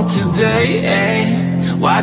alone today, eh? Why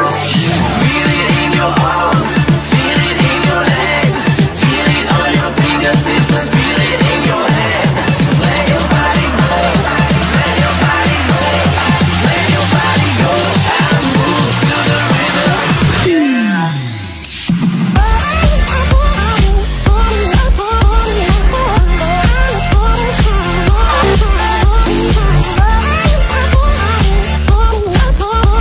Feel it in your arms, feel it in your legs, feel it on your fingertips and feel it in your head. Just let your body go, just let your body go, just let your body go and move to the rhythm.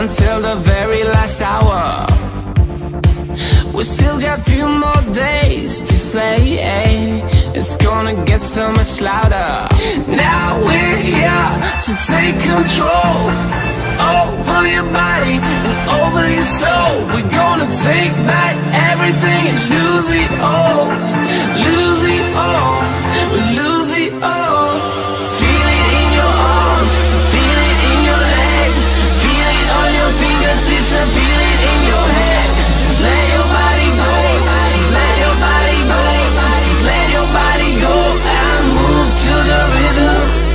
Until the very last hour, we still got few more days to slay, eh? It's gonna get so much louder. Now we're here to take control over your body and over your soul. We're gonna take back everything and lose it all. Lose it all. We lose it all. Feel it in your arms, feel it in your legs, feel it on your fingertips and feel it in your head. Just let your body go, just let your body go, just let your body go and move to the rhythm.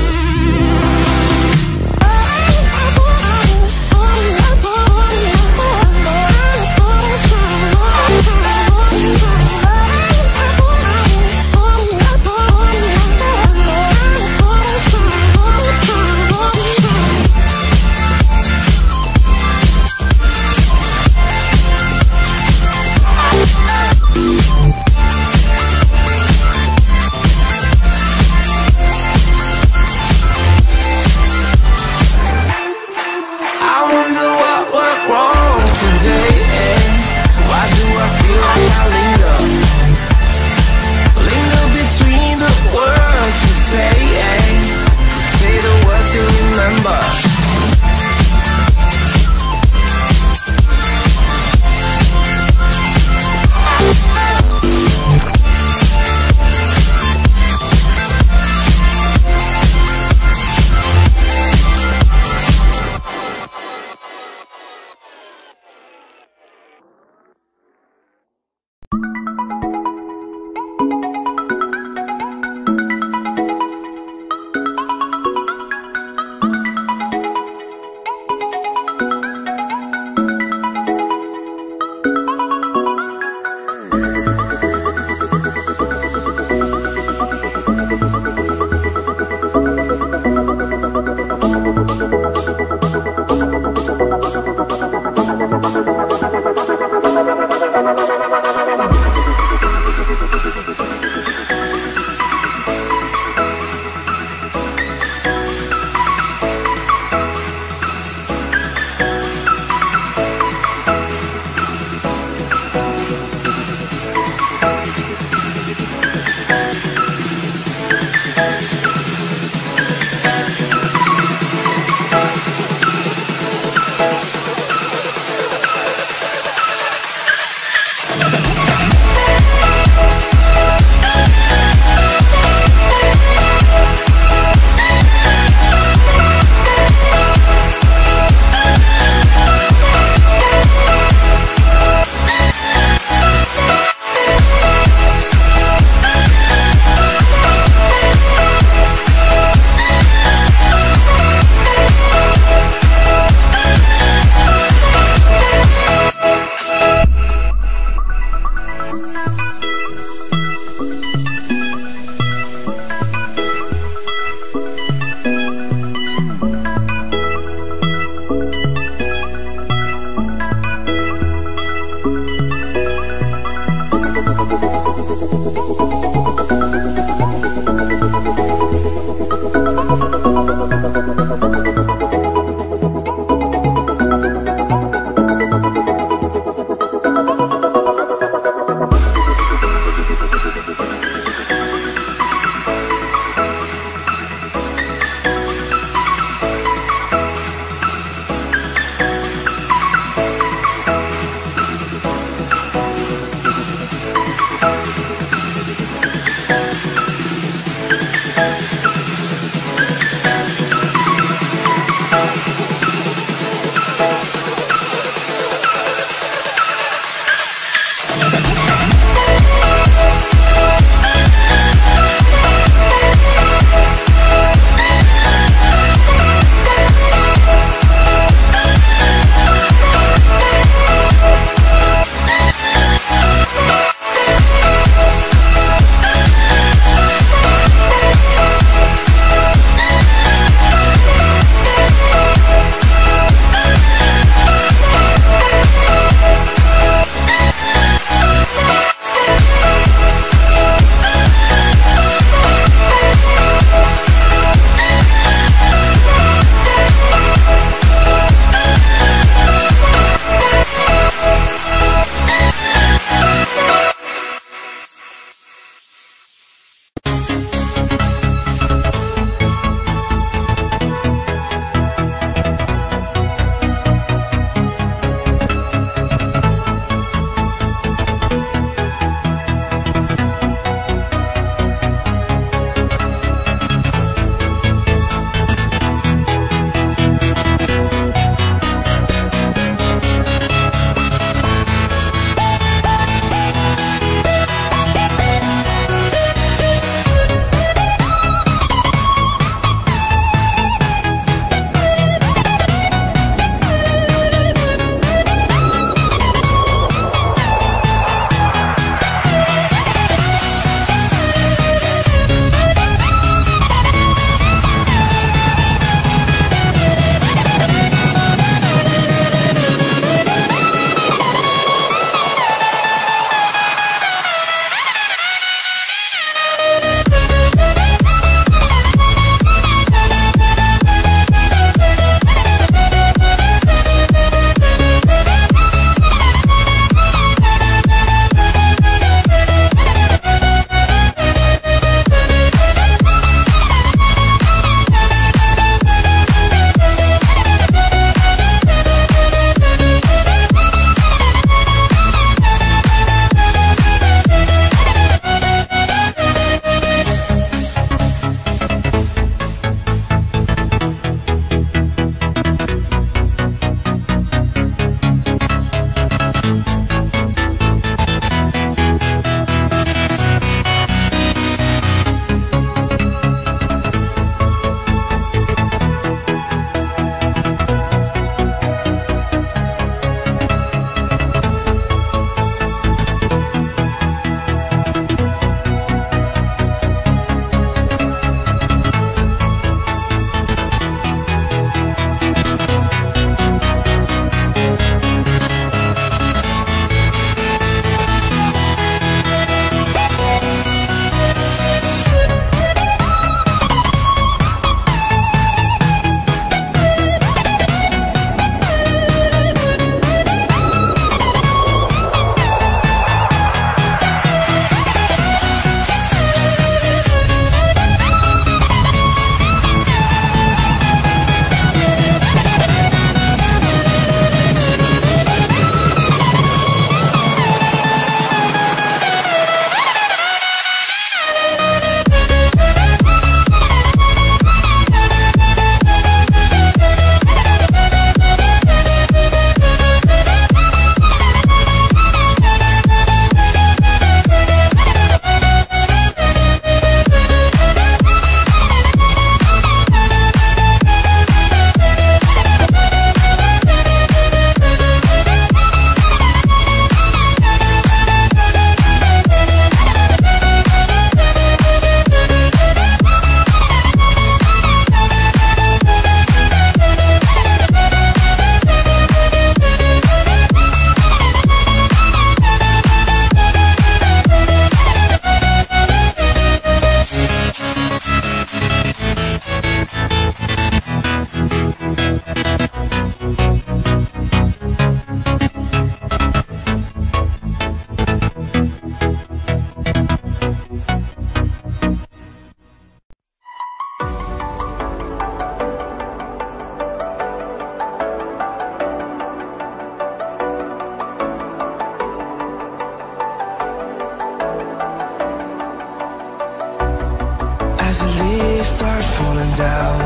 as the leaves start falling down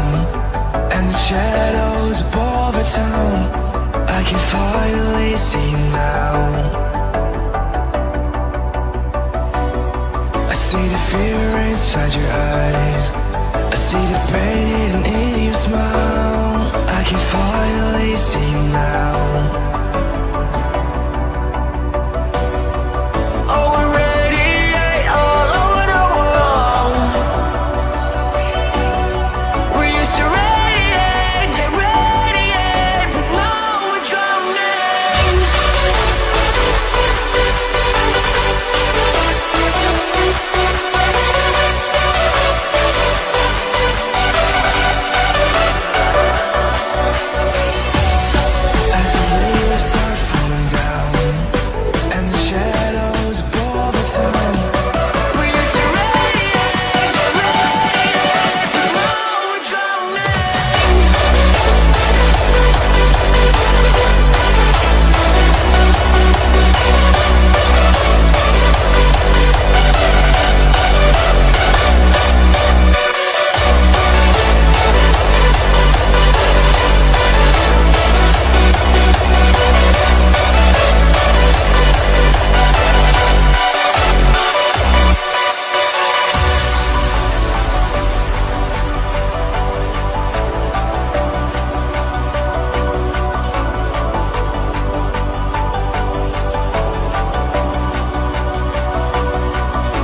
and the shadows above our town, I can finally see now. I see the fear inside your eyes, I see the pain hidden in your smile. I can finally see now.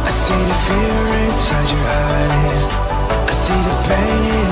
I see the fear inside your eyes, I see the pain.